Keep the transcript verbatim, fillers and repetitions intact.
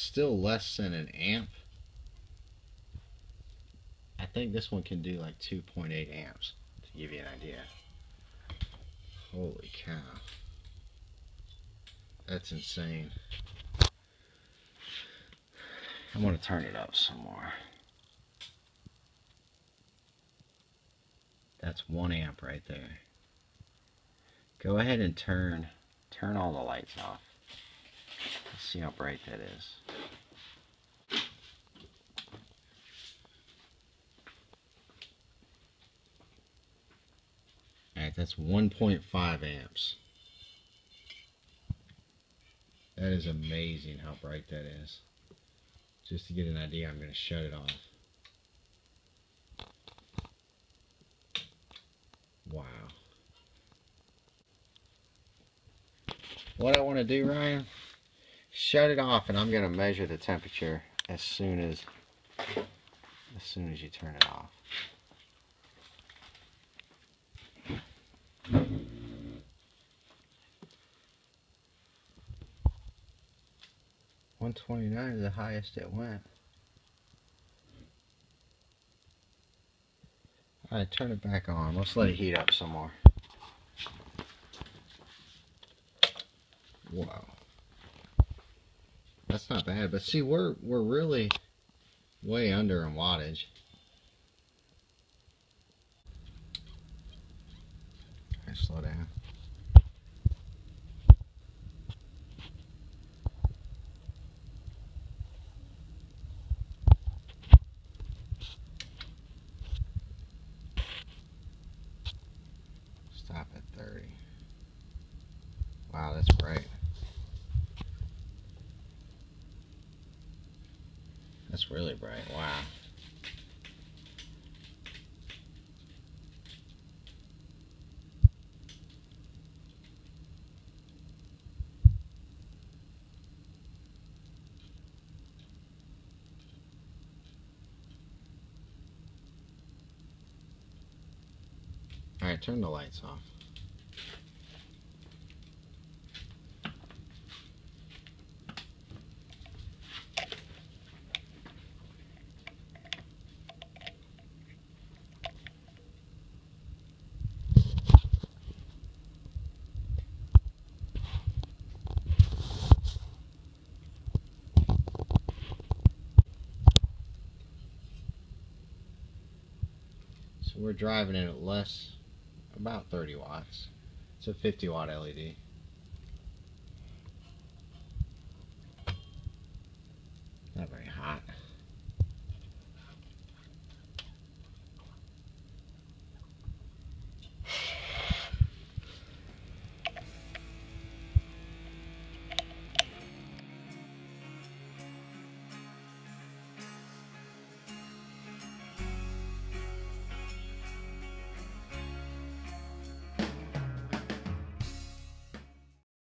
still less than an amp. I think this one can do like two point eight amps, to give you an idea. Holy cow. That's insane. I'm going to turn it up some more. That's one amp right there. Go ahead and turn, turn all the lights off. Let's see how bright that is. Alright, that's one point five amps. That is amazing how bright that is. Just to get an idea, I'm going to shut it off. Wow. What I want to do, Ryan, shut it off, and I'm going to measure the temperature as soon as as soon as you turn it off. one twenty-nine is the highest it went. Alright, turn it back on. Let's let it heat up some more. Wow. That's not bad, but see, we're we're really way under in wattage. Alright, slow down. Stop at thirty. Wow, that's bright. That's really bright. Wow. Alright, turn the lights off. So we're driving it at less, about thirty watts. It's a fifty watt L E D. Not very